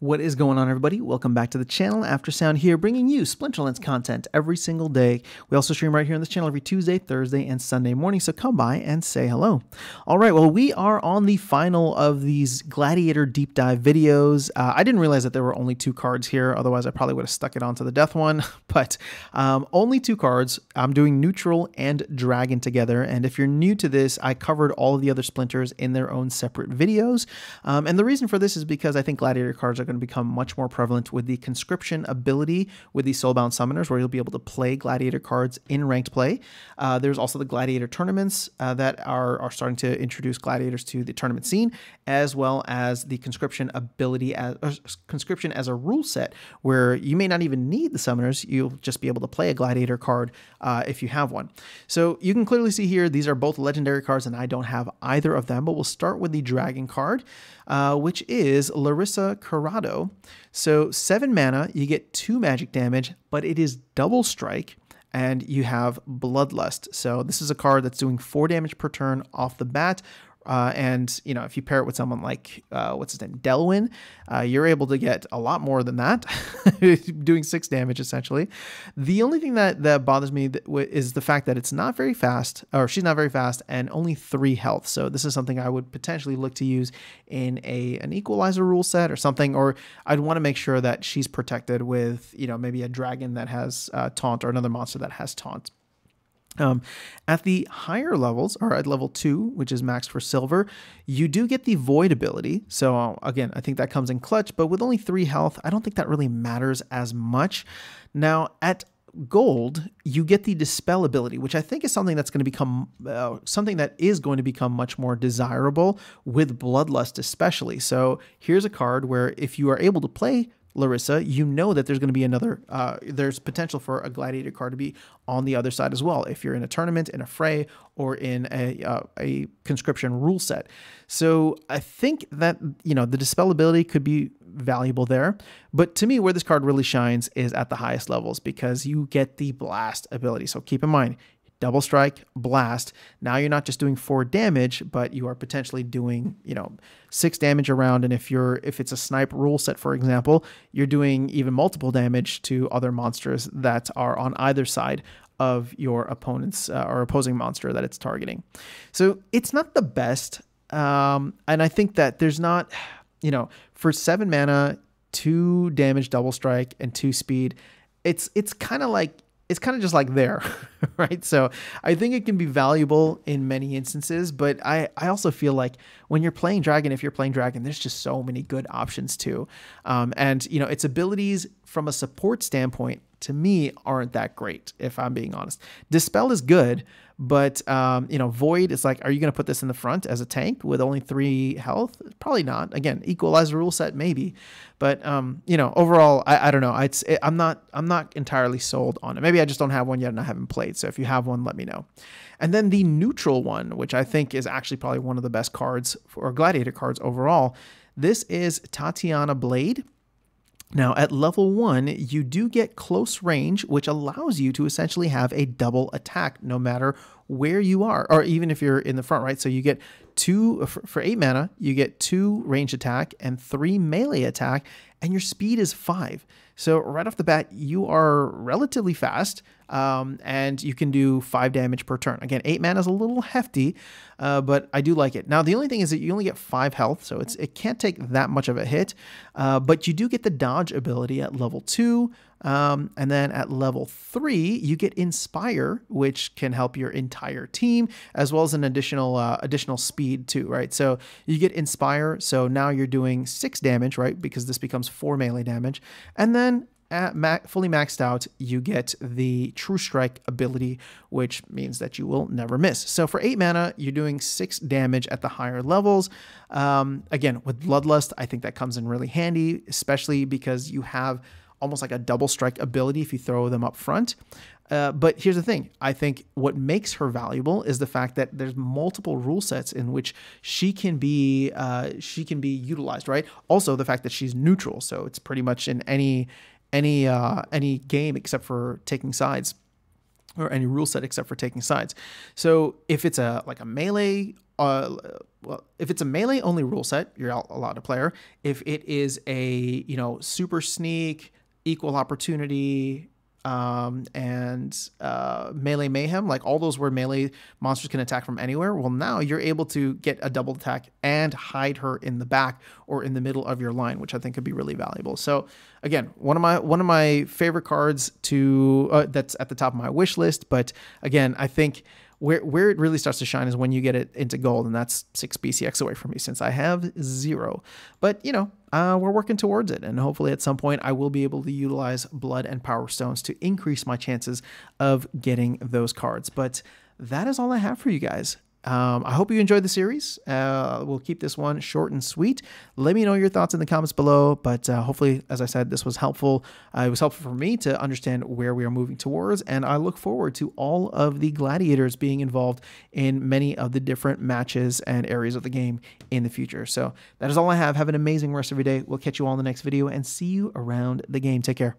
What is going on, everybody? Welcome back to the channel. After Sound here, bringing you Splinterlands content every single day. We also stream right here on this channel every Tuesday, Thursday, and Sunday morning, so come by and say hello. All right, well, we are on the final of these Gladiator deep dive videos. I didn't realize that there were only 2 cards here, otherwise I probably would have stuck it onto the death one, but only 2 cards. I'm doing Neutral and Dragon together, and if you're new to this, I covered all of the other Splinters in their own separate videos, and the reason for this is because I think Gladiator cards are going to become much more prevalent with the Conscription ability with the Soulbound Summoners, where you'll be able to play Gladiator cards in ranked play. There's also the Gladiator tournaments that are starting to introduce Gladiators to the tournament scene, as well as the Conscription ability as Conscription as a rule set, where you may not even need the Summoners. You'll just be able to play a Gladiator card if you have one. So you can clearly see here, these are both legendary cards, and I don't have either of them, but we'll start with the Dragon card, which is Larissa Karai. So 7 mana, you get 2 magic damage, but it is double strike, and you have Bloodlust. So this is a card that's doing 4 damage per turn off the bat. And, you know, if you pair it with someone like, what's his name, Delwyn, you're able to get a lot more than that, doing 6 damage, essentially. The only thing that bothers me is the fact that it's not very fast, or she's not very fast, and only 3 health. So this is something I would potentially look to use in an equalizer rule set or something, or I'd want to make sure that she's protected with, you know, maybe a dragon that has taunt or another monster that has taunt. At the higher levels, or at level 2, which is maxed for silver, you do get the Void ability. So again, I think that comes in clutch, but with only 3 health, I don't think that really matters as much. Now, at gold, you get the Dispel ability, which I think is something that's going to become much more desirable with Bloodlust especially. So here's a card where if you are able to play Larissa, you know that there's going to be another, there's potential for a Gladiator card to be on the other side as well, if you're in a tournament, in a fray, or in a conscription rule set. So I think that, you know, the Dispel ability could be valuable there. But to me, where this card really shines is at the highest levels, because you get the Blast ability. So keep in mind, double strike, blast. Now you're not just doing 4 damage, but you are potentially doing, you know, 6 damage around. And if it's a snipe rule set, for example, you're doing even multiple damage to other monsters that are on either side of your opponent's or opposing monster that it's targeting. So it's not the best, and I think that there's not, you know, for 7 mana, 2 damage, double strike, and 2 speed, it's kind of like. It's kind of just like there, right? So I think it can be valuable in many instances, but I also feel like when you're playing Dragon, if you're playing Dragon, there's just so many good options too. And, you know, its abilities from a support standpoint, to me, aren't that great, if I'm being honest. Dispel is good, but, you know, Void, it's like, are you going to put this in the front as a tank with only 3 health? Probably not. Again, equalizer rule set, maybe. But, you know, overall, I don't know. I'm not entirely sold on it. Maybe I just don't have one yet and I haven't played. So if you have one, let me know. And then the Neutral one, which I think is actually probably one of the best cards, or Gladiator cards overall. This is Tatiana Blade. Now, at level 1, you do get close range, which allows you to essentially have a double attack no matter where you are, or even if you're in the front, right? So you get 2, for 8 mana, you get 2 range attack and 3 melee attack, and your speed is 5. So right off the bat, you are relatively fast, and you can do 5 damage per turn. Again, 8 mana is a little hefty, but I do like it. Now, the only thing is that you only get 5 health, so it can't take that much of a hit, but you do get the dodge ability at level 2, and then at level 3, you get Inspire, which can help your entire team, as well as an additional speed too, right? So you get Inspire, so now you're doing 6 damage, right? Because this becomes 4 melee damage. And then at fully maxed out, you get the True Strike ability, which means that you will never miss. So for 8 mana, you're doing 6 damage at the higher levels. Again, with Bloodlust, I think that comes in really handy, especially because you have almost like a double strike ability if you throw them up front. But here's the thing. I think what makes her valuable is the fact that there's multiple rule sets in which she can be utilized, right? Also the fact that she's neutral, so it's pretty much in any game except for taking sides, or any rule set except for taking sides. So if it's a melee well, if it's a melee only rule set, you're allowed to player. If it is a, you know, super sneak, equal opportunity, and melee mayhem, like all those where melee monsters can attack from anywhere, well, now you're able to get a double attack and hide her in the back or in the middle of your line, which I think could be really valuable. So again, one of my favorite cards to that's at the top of my wish list. But again, I think where it really starts to shine is when you get it into gold, and that's 6 BCX away from me since I have 0. But, you know, we're working towards it, and hopefully at some point I will be able to utilize Blood and Power Stones to increase my chances of getting those cards. But that is all I have for you guys. I hope you enjoyed the series. We'll keep this one short and sweet. Let me know your thoughts in the comments below, but hopefully, as I said, this was helpful. It was helpful for me to understand where we are moving towards, and I look forward to all of the gladiators being involved in many of the different matches and areas of the game in the future. So that is all I have. Have an amazing rest of your day. We'll catch you all in the next video, and see you around the game. Take care.